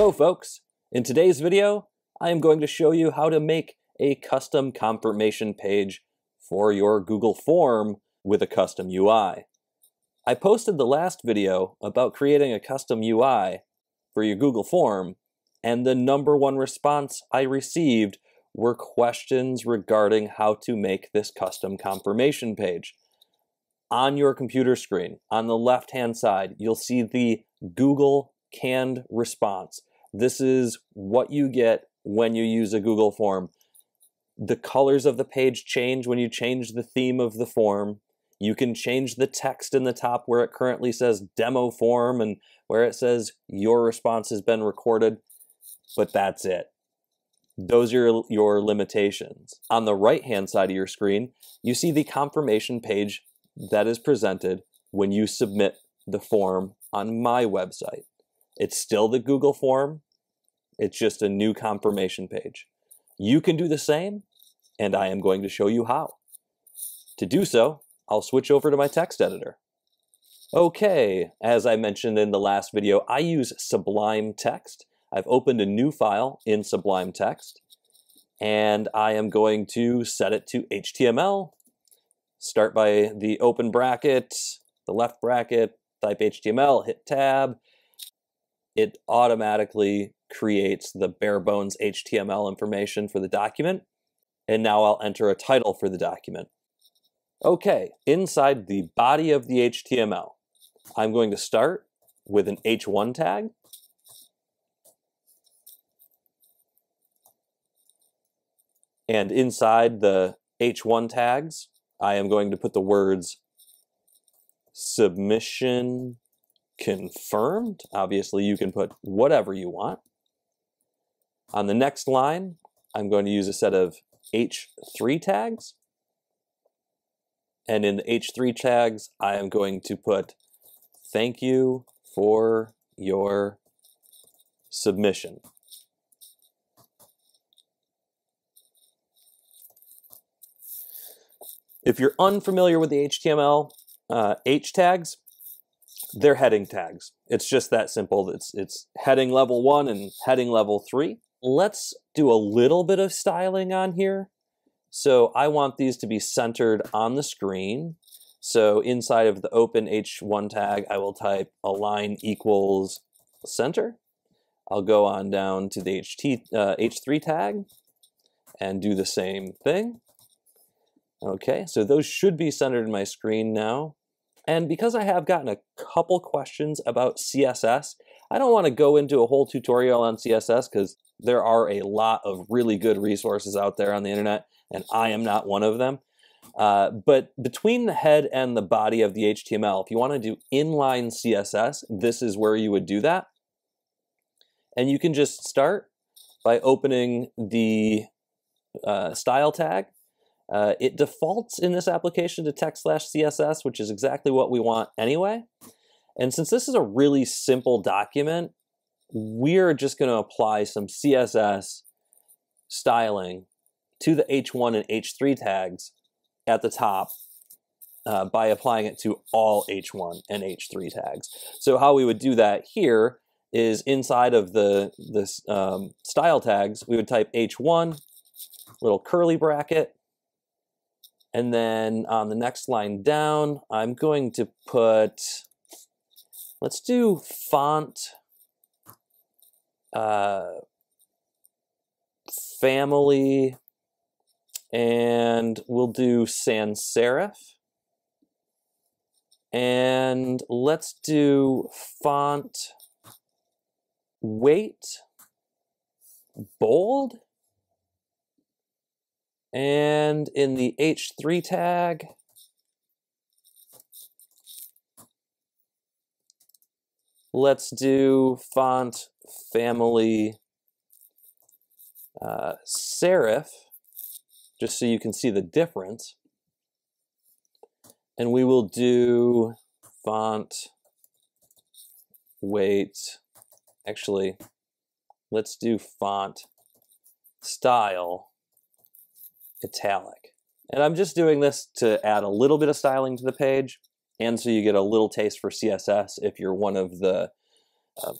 Hello folks! In today's video, I am going to show you how to make a custom confirmation page for your Google Form with a custom UI. I posted the last video about creating a custom UI for your Google Form, and the #1 response I received were questions regarding how to make this custom confirmation page. On your computer screen, on the left-hand side, you'll see the Google canned response. This is what you get when you use a Google Form. The colors of the page change when you change the theme of the form. You can change the text in the top where it currently says demo form and where it says your response has been recorded, but that's it. Those are your limitations. On the right-hand side of your screen, you see the confirmation page that is presented when you submit the form on my website. It's still the Google Form, it's just a new confirmation page. You can do the same, and I am going to show you how. To do so, I'll switch over to my text editor. Okay, as I mentioned in the last video, I use Sublime Text. I've opened a new file in Sublime Text, and I am going to set it to HTML. Start by the open bracket, the left bracket, type HTML, hit tab. It automatically creates the bare bones HTML information for the document. And now I'll enter a title for the document. Okay, inside the body of the HTML, I'm going to start with an h1 tag. And inside the h1 tags, I am going to put the words submission confirmed. Obviously, you can put whatever you want. On the next line, I'm going to use a set of h3 tags. And in the h3 tags, I am going to put thank you for your submission. If you're unfamiliar with the HTML h tags, they're heading tags. It's just that simple. It's heading level 1 and heading level 3. Let's do a little bit of styling on here. So I want these to be centered on the screen. So inside of the open h1 tag, I will type align equals center. I'll go on down to the h3 tag and do the same thing. Okay, so those should be centered in my screen now. And because I have gotten a couple questions about CSS, I don't want to go into a whole tutorial on CSS because there are a lot of really good resources out there on the internet, and I am not one of them. But between the head and the body of the HTML, if you want to do inline CSS, this is where you would do that. And you can just start by opening the style tag. It defaults in this application to text/CSS, which is exactly what we want anyway. And since this is a really simple document, we're just going to apply some CSS styling to the h1 and h3 tags at the top by applying it to all h1 and h3 tags. So how we would do that here is inside of this style tags, we would type h1, little curly bracket. And then on the next line down, I'm going to put, let's do font family, and we'll do sans serif. And let's do font weight bold. And in the h3 tag, let's do font family serif, just so you can see the difference. And we will do font weight, actually, let's do font style italic. And I'm just doing this to add a little bit of styling to the page, and so you get a little taste for CSS if you're one of the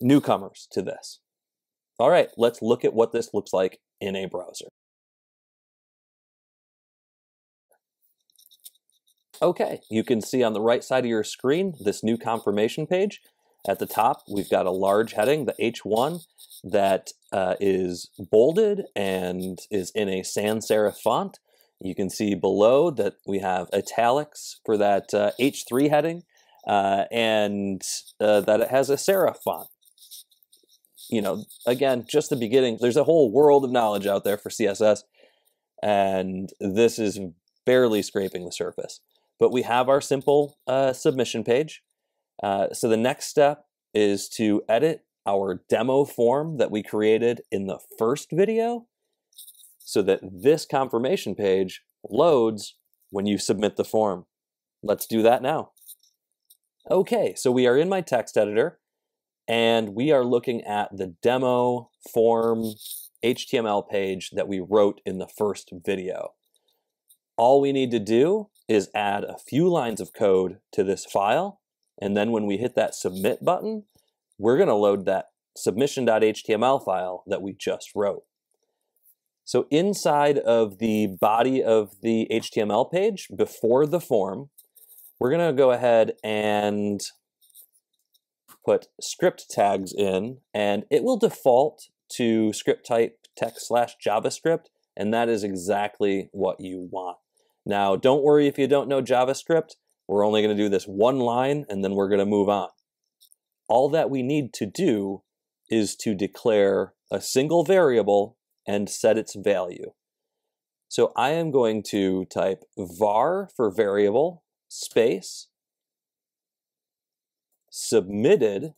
newcomers to this. All right, let's look at what this looks like in a browser. Okay, you can see on the right side of your screen this new confirmation page. At the top, we've got a large heading, the H1, that is bolded and is in a sans serif font. You can see below that we have italics for that H3 heading and that it has a serif font. You know, again, just the beginning. There's a whole world of knowledge out there for CSS, and this is barely scraping the surface. But we have our simple submission page. So the next step is to edit our demo form that we created in the first video so that this confirmation page loads when you submit the form. Let's do that now. Okay, so we are in my text editor, and we are looking at the demo form HTML page that we wrote in the first video. All we need to do is add a few lines of code to this file, and then when we hit that submit button, we're going to load that submission.html file that we just wrote. So inside of the body of the HTML page, before the form, we're going to go ahead and put script tags in, and it will default to script type text/JavaScript, and that is exactly what you want. Now, don't worry if you don't know JavaScript. We're only going to do this one line, and then we're going to move on. All that we need to do is to declare a single variable and set its value. So I am going to type var for variable, space, submitted,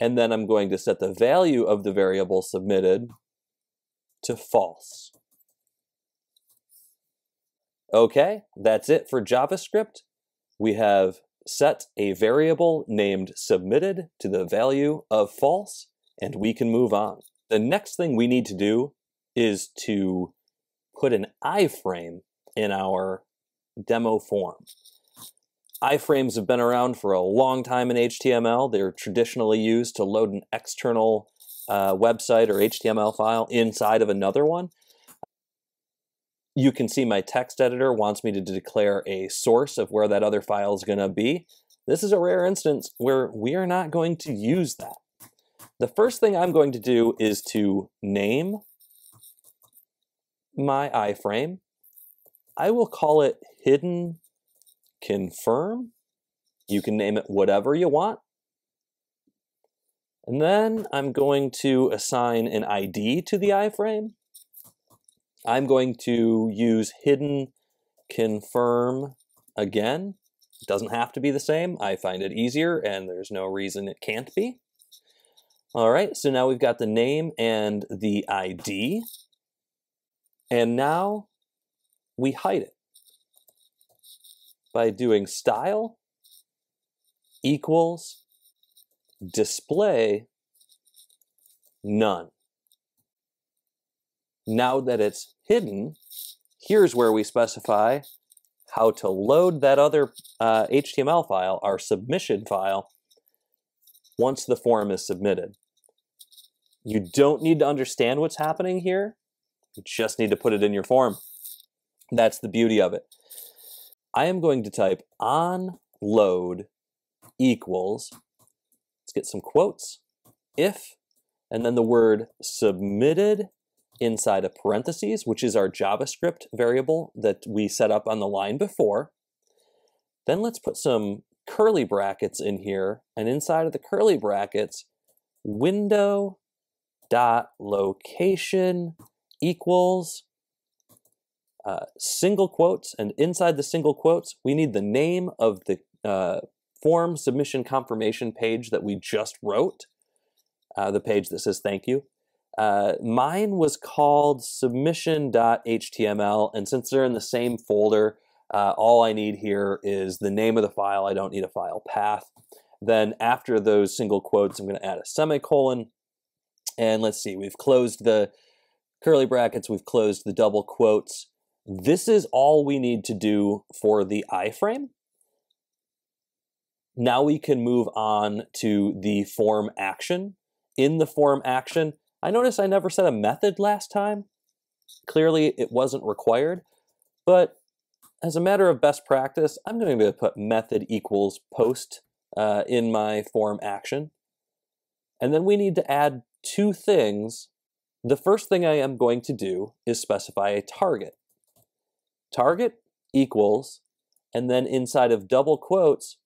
and then I'm going to set the value of the variable submitted to false. Okay, that's it for JavaScript. We have set a variable named submitted to the value of false, and we can move on. The next thing we need to do is to put an iframe in our demo form. Iframes have been around for a long time in HTML. They're traditionally used to load an external website or HTML file inside of another one. You can see my text editor wants me to declare a source of where that other file is going to be. This is a rare instance where we are not going to use that. The first thing I'm going to do is to name my iframe. I will call it hidden confirm. You can name it whatever you want. And then I'm going to assign an ID to the iframe. I'm going to use hidden confirm again. It doesn't have to be the same. I find it easier, and there's no reason it can't be. All right, so now we've got the name and the ID. And now we hide it by doing style equals display none. Now that it's hidden, here's where we specify how to load that other HTML file, our submission file, once the form is submitted. You don't need to understand what's happening here. You just need to put it in your form. That's the beauty of it. I am going to type onLoad equals, let's get some quotes, if, and then the word submitted inside of parentheses, which is our JavaScript variable that we set up on the line before. Then let's put some curly brackets in here, and inside of the curly brackets, window.location equals single quotes, and inside the single quotes, we need the name of the form submission confirmation page that we just wrote, the page that says thank you. Mine was called submission.html, and since they're in the same folder, all I need here is the name of the file. I don't need a file path. Then after those single quotes, I'm going to add a semicolon. And let's see, we've closed the curly brackets. We've closed the double quotes. This is all we need to do for the iframe. Now we can move on to the form action. in the form action. I noticed I never said a method last time. Clearly it wasn't required, but as a matter of best practice, I'm going to put method equals post in my form action. And then we need to add two things. The first thing I am going to do is specify a target. Target equals, and then inside of double quotes,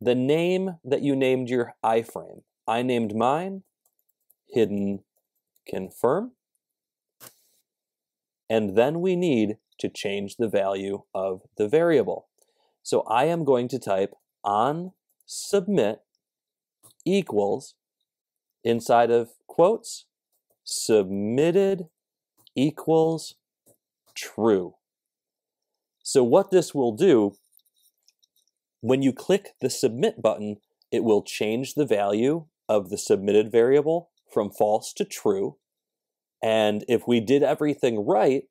the name that you named your iframe. I named mine, hidden confirm. And then we need to change the value of the variable. So I am going to type on submit equals, inside of quotes, submitted equals true. So what this will do, when you click the submit button, it will change the value of the submitted variable from false to true. And if we did everything right,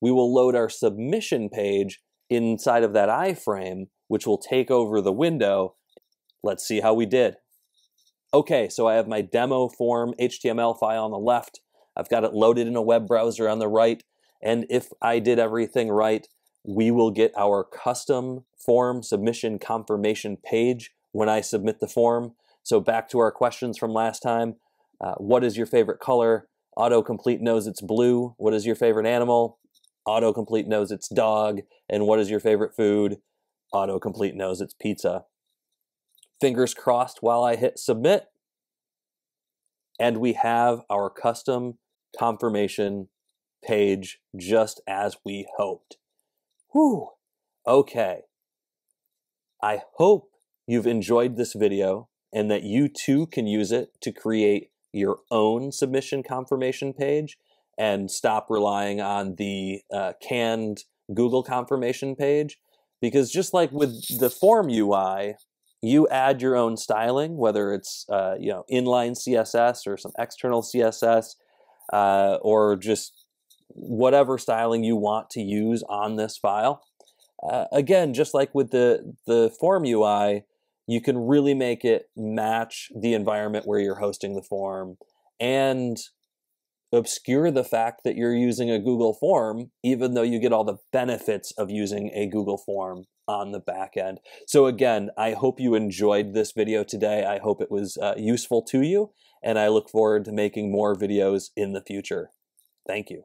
we will load our submission page inside of that iframe, which will take over the window. Let's see how we did. Okay, so I have my demo form HTML file on the left. I've got it loaded in a web browser on the right. And if I did everything right, we will get our custom form submission confirmation page when I submit the form. So back to our questions from last time. What is your favorite color? Autocomplete knows it's blue. What is your favorite animal? Autocomplete knows it's dog. And what is your favorite food? Autocomplete knows it's pizza. Fingers crossed while I hit submit. And we have our custom confirmation page just as we hoped. Whew. Okay. I hope you've enjoyed this video and that you too can use it to create your own submission confirmation page and stop relying on the canned Google confirmation page, because just like with the form UI, you add your own styling, whether it's you know, inline CSS or some external CSS or just whatever styling you want to use on this file. Again, just like with the form UI, you can really make it match the environment where you're hosting the form and obscure the fact that you're using a Google form, even though you get all the benefits of using a Google form on the back end. So again, I hope you enjoyed this video today. I hope it was useful to you, and I look forward to making more videos in the future. Thank you.